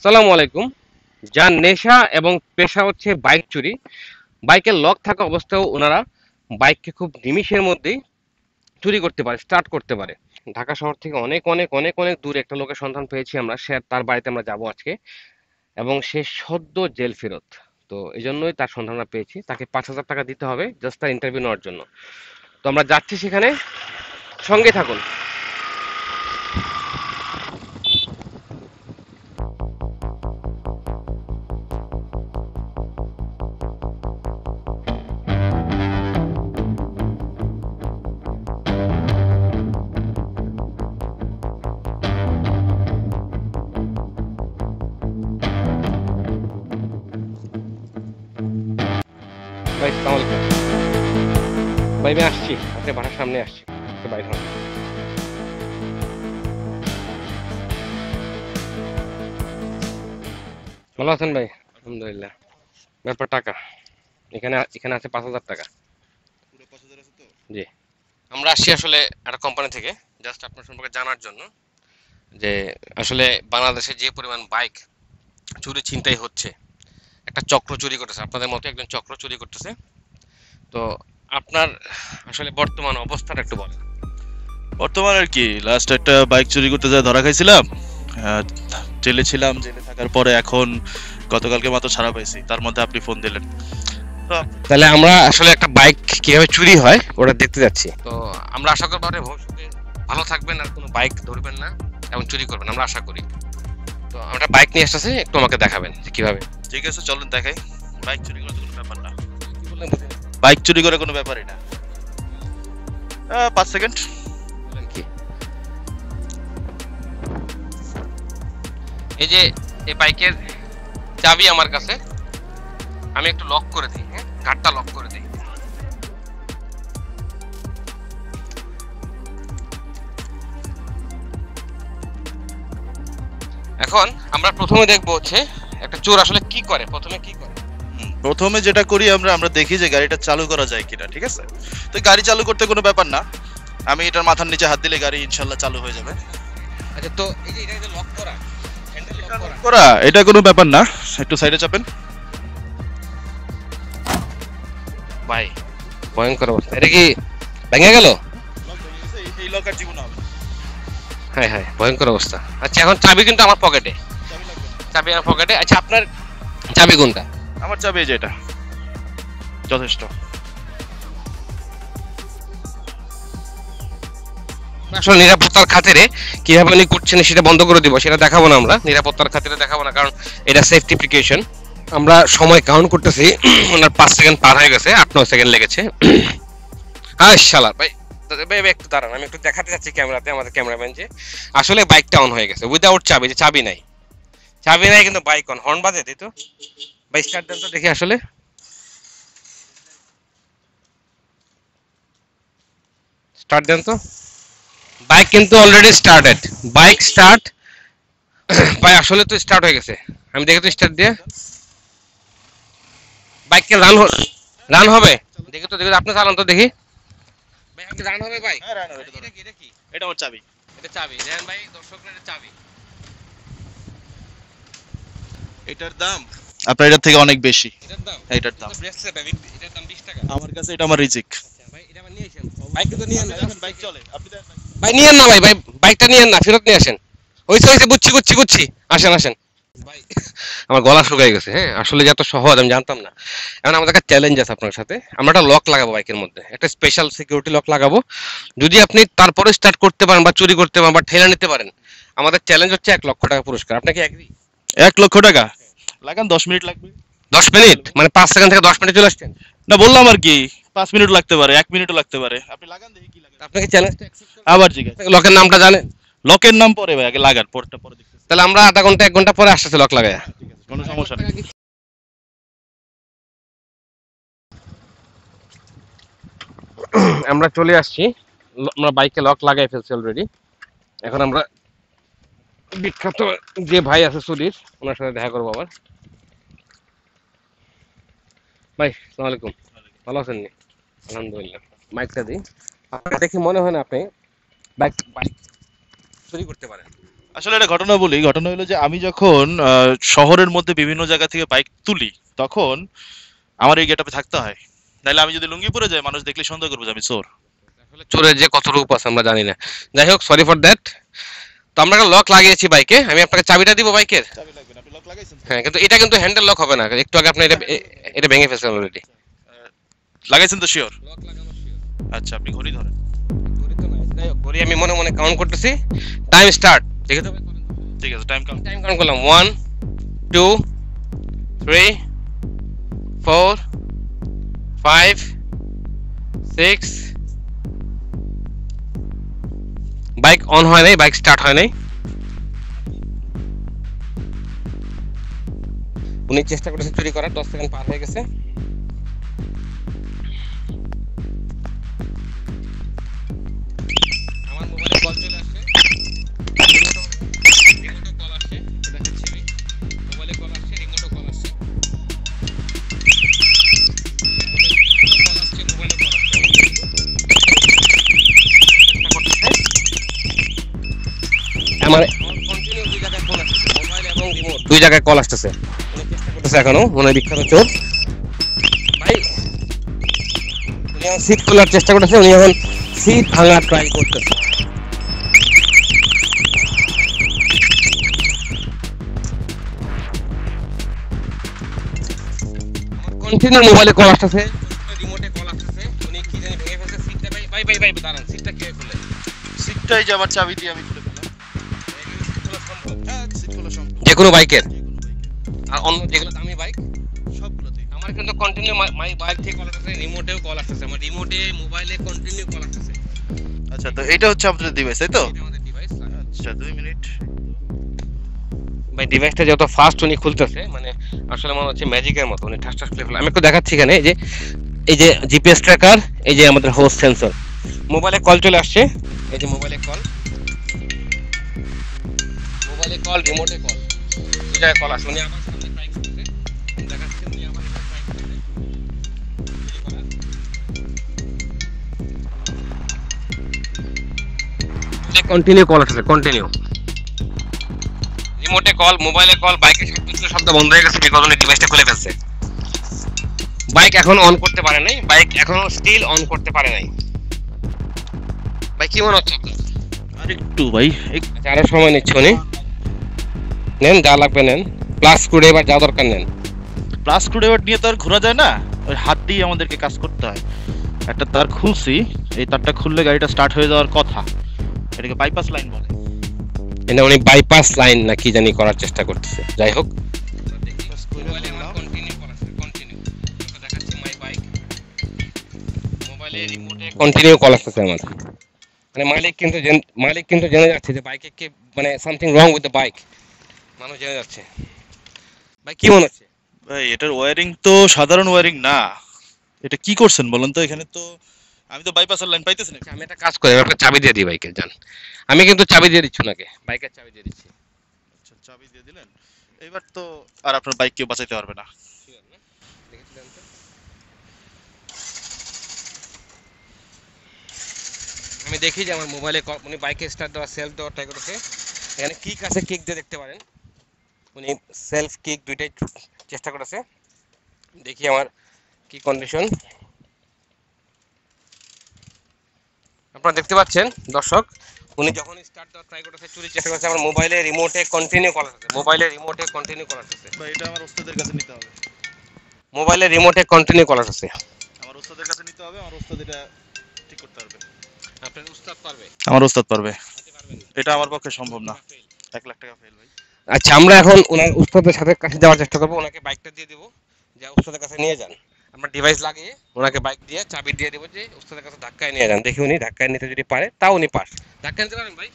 আসসালামু আলাইকুম। যার নেশা এবং পেশা হচ্ছে বাইক চুরি, বাইকের লক থাকা অবস্থায় ওনারা বাইককে খুব নিমিষের মধ্যেই চুরি করতে পারে, স্টার্ট করতে পারে। ঢাকা শহর থেকে অনেক অনেক অনেক অনেক দূরে একটা লোকের সন্ধান পেয়েছি আমরা, তার বাড়িতে আমরা যাব আজকে, এবং সে সদ্য জেল ফেরত। তো এই জন্যই তার সন্ধানটা পেয়েছি। তাকে 5,000 টাকা দিতে হবে জাস্ট তার ইন্টারভিউ নেওয়ার জন্য। তো আমরা যাচ্ছি সেখানে, সঙ্গে থাকুন। ভাই আমি আসছি, আপনি বাড়ার সামনে আসছি, বাইরে হন। ভালো আছেন ভাই? আলহামদুলিল্লাহ। ব্যাপার টাকা এখানে আছে 5,000 টাকা। জি, আমরা আসছি আসলে একটা কোম্পানি থেকে, জাস্ট আপনার সম্পর্কে জানার জন্য যে আসলে বাংলাদেশে যে পরিমাণ বাইক চুরি ছিনতাই হচ্ছে, একটা চক্র চুরি করতেছে, আপনাদের মতো একজন চক্র চুরি করতেছে। তো আপনার আসলে বর্তমান অবস্থাটা একটু বলেন। বর্তমান আর কি, লাস্ট একটা বাইক চুরি করতে যা ধরা খাইছিলাম, জেলে ছিলাম। জেলে থাকার পরে এখন গতকালকে মাত্র ছাড়া পাইছি, তার মধ্যে আপনি ফোন দিলেন। তো তাহলে আমরা আসলে একটা বাইক কিভাবে চুরি হয় ওটা দেখতে যাচ্ছি। তো আমরা আশা করব ভবিষ্যতে ভালো থাকবেন আর কোনো বাইক ধরবেন না এবং চুরি করবেন, আমরা আশা করি। তো আমরা বাইক নিয়ে আসতেছি, একটু আমাকে দেখাবেন কিভাবে? ঠিক আছে চলেন দেখাই। বাইক চুরি করার কোনো ব্যাপার না, বাইক চুরি করার কোনো ব্যাপারই না। 5 সেকেন্ড কি? এই যে এই বাইকের চাবি আমার কাছে, আমি একটু লক করে দিই, হ্যাঁ গাড়টা লক করে দিই। এখন আমরা প্রথমে দেখবো হচ্ছে একটা চোর আসলে কি করে, প্রথমে কি করে। প্রথমে যেটা করি আমরা দেখি যে গাড়িটা চালু করা যায় কিনা। ঠিক আছে, তো গাড়ি চালু করতে কোনো ব্যাপার না, আমি এটার মাথার নিচে হাত দিলে গাড়ি ইনশাআল্লাহ চালু হয়ে যাবে। আচ্ছা, তো এই যে এটা লক করা, হ্যান্ডেল লক করা, এটা কোনো ব্যাপার না। একটু সাইডে চাপেন ভাই, ভয়ঙ্কর অবস্থা। এটা কি ভেঙে গেল? এই লক আর জীবন হবে। হ্যাঁ হ্যাঁ, ভয়ঙ্কর অবস্থা। আচ্ছা, এখন চাবি কিন্তু আমার পকেটে, চাবি আমার পকেটে। আচ্ছা, আপনার চাবি কোনটা? আমার চাবি এই যে এটা, যথেষ্ট। আসলে নিরাপত্তার খাতিরে কিভাবে উনি করছেন সেটা বন্ধ করে দিব, সেটা দেখাবো না আমরা, নিরাপত্তার খাতিরে দেখাবো না, কারণ এটা সেফটি প্রিকশন। আমরা সময় কাউন্ট করতেছি, ওনার 5 সেকেন্ড পার হয়ে গেছে, 8-9 সেকেন্ড লেগেছে। হ্যাঁ শালা ভাই, একটু দাঁড়ান, আমি একটু দেখাতে চাচ্ছি ক্যামেরাতে, আমাদের ক্যামেরাম্যান, যে আসলে বাইকটা অন হয়ে গেছে উইদাউট চাবি, যে চাবি নাই, চাবি নাই কিন্তু বাইক অন। হর্ন বাজে দিত ভাই, স্টার্ট দেন তো দেখি আসলে। স্টার্ট দেন তো। বাইক কিন্তু অলরেডি স্টার্টেড, বাইক স্টার্ট ভাই, আসলে তো স্টার্ট হয়ে গেছে। আমি দেখে তো স্টার্ট দিয়ে বাইককে রান হবে, দেখে তো, দেখে আপনি চালান তো দেখি। ভাই আপনি রান হবে ভাই? হ্যাঁ রান হবে। এটা কি, এটা কি? এটা ওর চাবি, এটা চাবি দেন ভাই দর্শকরা, এটা চাবি। এটার দাম আপনার এটার থেকে অনেক বেশি, এটার দাম 20 টাকা। আমার কাছে এটা আমার রিজিক। আচ্ছা ভাই, এটা নিয়ে আসেন, বাইকটা তো নিয়ে আসেন, বাইক চলে। আপনি ভাই নিয়ে না ভাই, ভাই বাইকটা নিয়ে না, ফেরত নিয়ে আসেন। ওইসে বুঝছি, আসেন আসেন ভাই, আমার গলা শুকাই গেছে। হ্যাঁ আসলে যত সহজ আমি জানতাম না। এখন আমাদের একটা চ্যালেঞ্জ আছে আপনার সাথে, আমরা একটা লক লাগাবো বাইকের মধ্যে, একটা স্পেশাল সিকিউরিটি লক লাগাবো। যদি আপনি তারপরে স্টার্ট করতে পারেন বা চুরি করতে পারেন বা ঠেলে নিতে পারেন, আমাদের চ্যালেঞ্জ হচ্ছে 1,00,000 টাকা পুরস্কার। আপনাকে এগ্রি? 1,00,000 টাকা লাগান, 10 মিনিট লাগবে। 10 মিনিট মানে 5 সেকেন্ড থেকে 10 মিনিট চলে আসছেন না, বললাম আর কি। 5 মিনিট লাগতে পারে, 1 মিনিটও লাগতে পারে। আপনি লাগান দেখি কি লাগে। আপনাকে চ্যালেঞ্জটা অ্যাকসেপ্ট করুন। আবার ঠিক আছে, লকের নামটা জানেন? লকের নাম পরে ভাই, আগে লাগান, পরটা পরে দেখতেছি। তাহলে আমরা 0.5 ঘন্টা 1 ঘন্টা পরে আসতেছি লক লাগায়া। ঠিক আছে, কোনো সমস্যা নেই। আমরা চলে আসছি, আমরা বাইকে লক লাগাই ফেলছি অলরেডি। এখন আমরা বিখ্যাত যে ভাই আছে সুদীপ, ওনার সাথে দেখা করবো আবার। ভাই আসসালামু আলাইকুম, ভালো আছেন? আলহামদুলিল্লাহ। বাইকটা দিই, আপনার দেখে মনে হয় না আপনি বাইক চুরি করতে পারেন। আসলে একটা ঘটনা বলি, ঘটনা হলো যে আমি যখন শহরের মধ্যে বিভিন্ন জায়গা থেকে বাইক তুলি তখন আমার এই গেটআপে থাকতে হয়, নাহলে আমি যদি লুঙ্গি পরে যাই মানুষ দেখলে সন্দেহ করবে যে আমি চোর। আসলে চোরের যে কত রূপ আছে আমরা জানি না। যাই হোক, সরি ফর দ্যাট। তো আমরা একটা লক লাগিয়েছি বাইকে, আমি আপনাকে চাবিটা দিব বাইকের। চাবি লাগবে না, আপনি লক লাগাইছেন? হ্যাঁ, কিন্তু এটা কিন্তু হ্যান্ডেল লক হবে না, একটু আগে আপনি এটা ভেঙে ফেলছেন অলরেডি। লাগাইছেন তো? শিওর লক লাগানো শিওর। আচ্ছা আপনি ঘড়ি ধরেন। ঘড়ি তো নাই, যাই হোক ঘড়ি আমি মনে মনে কাউন্ট করতেছি। Time start. ঠিক আছে ঠিক আছে, টাইম কাউন্ট করলাম। 1 2 3 4 5 6। বাইক অন হয় নাই, বাইক স্টার্ট হয় নাই। উনি চেষ্টা করেছে চুরি করার, 10 সেকেন্ড পার হয়ে গেছে। আমার মোবাইলে কল চলে আসছে, রিমোটও কল আসছে, দেখাচ্ছি আমি। মোবাইলে কল আসছে, রিমোটও কল আসছে, মোবাইলে কল আসছে। আমার কন্টিনিউ দুই জায়গায় কল আসছে, মোবাইল এবং রিমোট দুই জায়গায় কল আসছে। উনি চেষ্টা করতেছে এখনো, মনে বিখ্যাত চোর ভাই। উনি সিট খোলার চেষ্টা করতেছে, উনি এখন সিট ভাঙা ট্রাই করতেছে। কন্টিনিউ মোবাইলে কল আসছে, রিমোটে কল আসছে। উনি কি জানি ভেঙে ফেলছে সিটটা। ভাই ভাই ভাই দাঁড়ান, সিটটা কে খুলে? সিটটাই যে আমার চাবি দিয়ে আমি খুলে ফেললাম। সিট খোলা সম্ভব? হ্যাঁ সিট খোলা সম্ভব, যে কোনো বাইকের। আর অন্য যেগুলো দামি বাইক সবগুলোতেই আমার কিন্তু কন্টিনিউ মাই বাইক থেকে কল আসছে, রিমোটেও কল আসছে, আমার রিমোটে মোবাইলে কন্টিনিউ কল আসছে। আচ্ছা, তো এটা হচ্ছে আপনাদের ডিভাইস, তাই তো? এটা আমাদের ডিভাইস। আচ্ছা 2 মিনিট ভাই, ডিভাইসটা যত ফাস্ট উনি খুলতেছে মানে আসলে মনে হচ্ছে ম্যাজিকের মতো। উনি ঠাস ঠাস খুলে ফেলে। আমি একটু দেখাচ্ছি এখানে, এই যে জিপিএস ট্র্যাকার, এই যে আমাদের হোস্ট সেন্সর। মোবাইলে কল চলে আসছে, এই যে মোবাইলে কল রিমোটে কল, দুই জায়গায় কল আসছে। উনি আবার সামনে ট্রাই করতেছে, দেখাচ্ছে উনি আবার ট্রাই করতেছে। কন্টিনিউ কল আসছে, কন্টিনিউ রিমোটে কল, মোবাইলে কল, বাইকের সবকিছু শব্দ বন্ধ হয়ে গেছে বিকজ উনি ডিভাইসটা খুলে ফেলছে। বাইক এখন অন করতে পারে নাই, বাইক এখনো স্টিল অন করতে পারে নাই। ভাই কি মনে হচ্ছে আপনার? আর একটু ভাই, আরো সময় নিচ্ছে উনি। নেন যা লাগবে নেন, প্লাস স্ক্রুড্রাইভার যা দরকার নেন। প্লাস স্ক্রুড্রাইভার নিয়ে তো আর ঘোরা যায় না, ওই হাত দিয়ে আমাদেরকে কাজ করতে হয়। একটা তার খুলছি, এই তারটা খুললে গাড়িটা স্টার্ট হয়ে যাওয়ার কথা। এটাকে বাইপাস লাইন বলে। এটা উনি বাইপাস লাইন না কি জানি করার চেষ্টা করতেছে। যাই হোক, মোবাইলে আমার কন্টিনিউ করাছে, কন্টিনিউ তো দেখাচ্ছে মাই বাইক, মোবাইলে রিমোটে কন্টিনিউ কল আসছে আমার। মানে মালিক কিন্তু জেনে যাচ্ছে যে বাইকে কি মানে something wrong with the bike, মানুষ জেনে যাচ্ছে। ভাই কি মনে হচ্ছে? ভাই এটার ওয়্যারিং তো সাধারণ ওয়্যারিং না, এটা কি করছেন বলেন তো? এখানে তো আমি তো বাইপাসের লাইন পাইতেছি না। আমি একটা কাজ করি, আপনাকে চাবি দিয়ে দিই বাইকের, জান। আমি কিন্তু চাবি দিয়ে দিচ্ছি নাকি, বাইকের চাবি দিয়ে দিচ্ছি। আচ্ছা চাবি দিয়ে দিলেন, এবার তো আর আপনার বাইক কেউ বাঁচাইতে পারবে না। আমি দেখি যে আমার মোবাইলে উনি বাইকে স্টার্ট দেওয়া, সেলফ দেওয়া ট্রাই করেছে। এখানে কিক আছে, কিক দিয়ে দেখতে পারেন। উনি সেলফ কিক দুইটাই চেষ্টা করেছে। দেখি আমার কি কন্ডিশন। আপনারা দেখতে পাচ্ছেন দর্শক, উনি যখন স্টার্ট দেওয়ার ট্রাই করতেছে, চুরি চেষ্টা করছে। আমার মোবাইলে রিমোটে কন্টিনিউ কল আসছে, মোবাইলে রিমোটে কন্টিনিউ কল আসছে। ভাই এটা আমার ওস্তাদের কাছে নিতে হবে। মোবাইলে রিমোটে কন্টিনিউ কল আসছে, আমার ওস্তাদের কাছে নিতে হবে। আমার ওস্তাদ এটা ঠিক করতে পারবে। আপনার ওস্তাদ পারবে? আমার ওস্তাদ পারবে। এটা আমার পক্ষে সম্ভব না, 1 লাখ টাকা ফেল ভাই। আচ্ছা আমরা এখন ওনার ওস্তাদের সাথে কাছে যাওয়ার চেষ্টা করব। ওনাকে বাইকটা দিয়ে দেব, যা ওস্তাদের কাছে নিয়ে যান। আমরা ডিভাইস লাগিয়ে ওনাকে বাইক দিয়ে চাবি দিয়ে দেবো যে ওস্তাদের কাছে ধাক্কায় নিয়ে যান। দেখি উনি ধাক্কায় নিতে যদি পারে, তাও উনি পার। ধাক্কায় নিতে পারেন ভাই?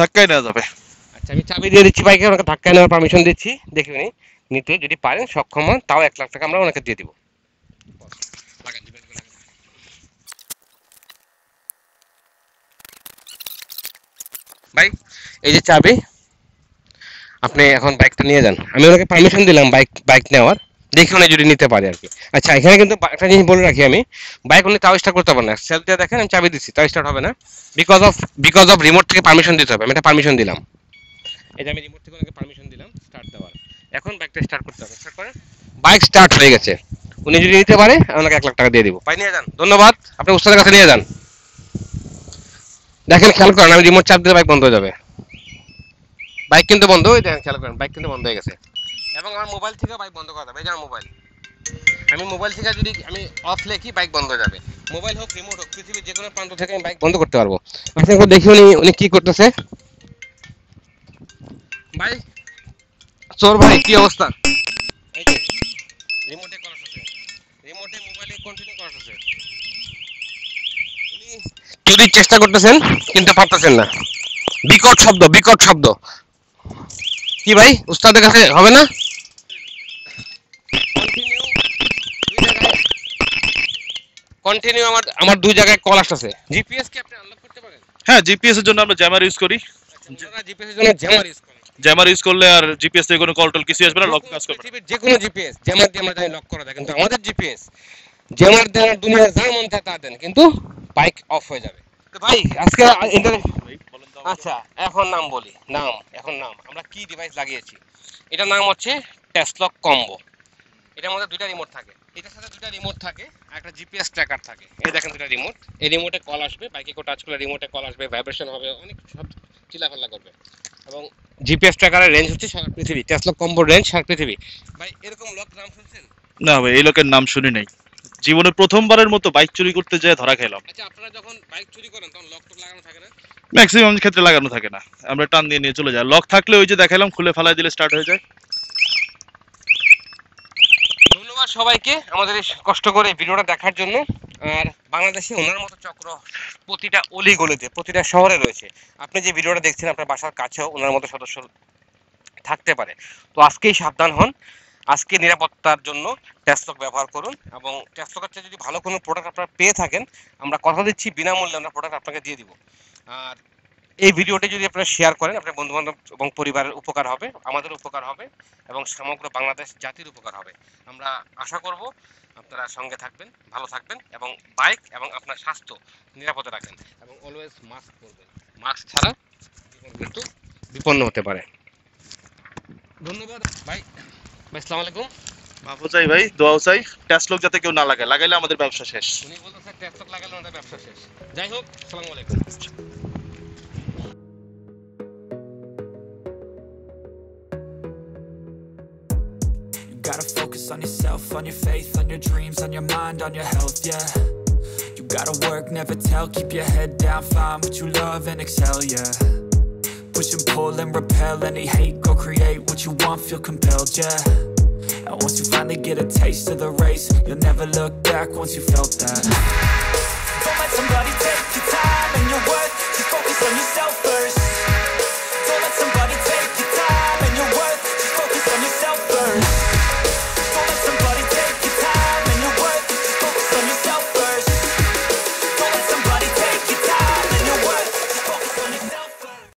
ধাক্কায় নেওয়া যাবে। আচ্ছা আমি চাবি দিয়ে দিচ্ছি বাইকে, ওনাকে ধাক্কায় নেওয়ার পারমিশন দিচ্ছি। দেখি উনি নিতে যদি পারেন, সক্ষম হন, তাও 1 লাখ টাকা আমরা ওনাকে দিয়ে দেবো। ভাই এই যে চাবি, আপনি এখন বাইকটা নিয়ে যান। আমি ওনাকে পারমিশন দিলাম বাইক নেওয়ার, দেখি উনি যদি নিতে পারে আর কি। আচ্ছা এখানে কিন্তু একটা জিনিস বলে রাখি আমি, বাইক উনি তাও স্টার্ট করতে পারবেন না। সেলফ দিয়ে দেখেন, আমি চাবি দিচ্ছি, তাও স্টার্ট হবে না বিকজ অফ রিমোট থেকে পারমিশন দিতে হবে। আমি এটা পারমিশন দিলাম, এই যে আমি রিমোট থেকে ওনাকে পারমিশন দিলাম স্টার্ট দেওয়ার। এখন বাইকটা স্টার্ট করতে হবে। স্টার্ট করেন, বাইক স্টার্ট হয়ে গেছে। উনি যদি নিতে পারে আপনাকে 1,00,000 টাকা দিয়ে দিব। পাই নিয়ে যান, ধন্যবাদ, আপনার উস্তাদের কাছে নিয়ে যান। দেখেন খেয়াল করেন, আমি রিমোট চাপ দিলে বাইক বন্ধ হয়ে যাবে। বাইক কিন্তু বন্ধ, ওই দেখেন খেয়াল করেন বাইক কিন্তু বন্ধ হয়ে গেছে। এবং আমার মোবাইল থেকে বাইক বন্ধ করা যাবে। এই যে আমার মোবাইল, আমি মোবাইল থেকে যদি আমি অফ লেখি বাইক বন্ধ হয়ে যাবে। মোবাইল হোক রিমোট হোক পৃথিবীর যে কোনো প্রান্ত থেকে আমি বাইক বন্ধ করতে পারবো। আচ্ছা একবার দেখি উনি উনি কী করতেছে। ভাই চোর ভাই কী অবস্থা? এই যে রিমোটে করাস আছে, রিমোটে মোবাইলে কন্টিনিউ করাস আছে। উনি চুরি চেষ্টা করতেছেন কিন্তু পারতেছেন না। বিকট শব্দ, বিকট শব্দ। কি ভাই উস্তাদের কাছে হবে না? কন্টিনিউ আমার দুই জায়গায় কল আসছে। জিপিএস কি আপনি আনলক করতে পারেন? হ্যাঁ, জিপিএস এর জন্য আমরা জামার ইউজ করি। আপনারা জিপিএস এর জন্য জামার ইউজ করেন? জামার ইউজ করলে আর জিপিএস থেকে কোনো কল টল কিছু আসবে না, লক কাজ করবে। পৃথিবীর যে কোনো জিপিএস জামার দিয়ে আমরা লক করা যায়, কিন্তু আমাদের জিপিএস জামার দেওয়ার দুনিয়া যার মন চায় তা দেন, কিন্তু বাইক অফ হয়ে যাবে। তো ভাই আজকে আচ্ছা এখন নাম বলি, নাম এখন নাম আমরা কি ডিভাইস লাগিয়েছি, এটা নাম হচ্ছে Tasslock Combo। এটার মধ্যে দুইটা রিমোট থাকে, এটার সাথে দুইটা রিমোট থাকে আর একটা জিপিএস ট্র্যাকার থাকে। এই দেখেন দুইটা রিমোট, এই রিমোটে কল আসবে, বাইকে কো টাচ করলে রিমোটে কল আসবে, ভাইব্রেশন হবে, অনেক সব চিলাফাল্লা করবে। এবং জিপিএস ট্র্যাকারের রেঞ্জ হচ্ছে সারা পৃথিবী। Tasslock Combo রেঞ্জ সারা পৃথিবী। ভাই এরকম লোক নাম শুনছেন? না ভাই এই লোকের নাম শুনি নাই, জীবনে প্রথমবারের মতো বাইক চুরি করতে যায় ধরা খেলাম। আচ্ছা আপনারা যখন বাইক চুরি করেন তখন লক তো লাগানো থাকে না? ম্যাক্সিমাম ক্ষেত্রে লাগানো থাকে না, আমরা টান দিয়ে নিয়ে চলে যাই। লক থাকলে ওই যে দেখালাম খুলে ফেলাই দিলে স্টার্ট হয়ে যায়। ধন্যবাদ সবাইকে আমাদের কষ্ট করে ভিডিওটা দেখার জন্য। আর বাংলাদেশে ওনার মতো চক্র প্রতিটা অলি গলিতে প্রতিটা শহরে রয়েছে। আপনি যে ভিডিওটা দেখছেন আপনার বাসার কাছেও ওনার মতো সদস্য থাকতে পারে। তো আজকেই সাবধান হন, আজকে নিরাপত্তার জন্য Tasslock ব্যবহার করুন। এবং Tasslock-এর চেয়ে যদি ভালো কোনো প্রোডাক্ট আপনারা পেয়ে থাকেন, আমরা কথা দিচ্ছি বিনামূল্যে আমরা প্রোডাক্ট আপনাকে দিয়ে দিব। আর এই ভিডিওটি যদি আপনারা শেয়ার করেন আপনার বন্ধুবান্ধব এবং পরিবারের উপকার হবে, আমাদের উপকার হবে এবং সমগ্র বাংলাদেশ জাতির উপকার হবে। আমরা আশা করব আপনারা সঙ্গে থাকবেন, ভালো থাকবেন এবং বাইক এবং আপনার স্বাস্থ্য নিরাপদে রাখেন। এবং অলওয়েজ মাস্ক পরবেন, মাস্ক ছাড়া জীবন কিন্তু বিপন্ন হতে পারে। ধন্যবাদ ভাই, আসসালামু আলাইকুম। বাবু চাই ভাই, দোয়াও চাই Tasslock যাতে কেউ না লাগায়, লাগাইলে আমাদের ব্যবসা শেষ। উনি বলতেছে Tasslock লাগালে আমাদের ব্যবসা শেষ। যাই হোক, আসসালামু আলাইকুম। Gotta focus on yourself, on your faith, on your dreams, on your mind, on your health, yeah. You gotta work, never tell, keep your head down, find what you love and excel, yeah. Push and pull and repel any hate, go create what you want, feel compelled, yeah. And once you finally get a taste of the race, you'll never look back once you felt that. Don't let somebody take your time and your worth, just focus on yourself first.